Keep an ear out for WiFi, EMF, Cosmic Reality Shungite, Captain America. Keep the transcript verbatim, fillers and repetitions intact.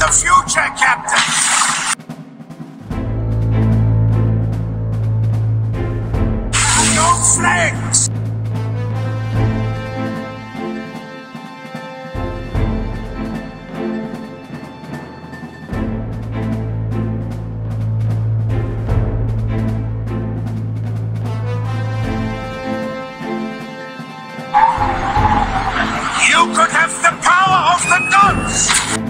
the future, Captain! Flags! You could have the power of the gods!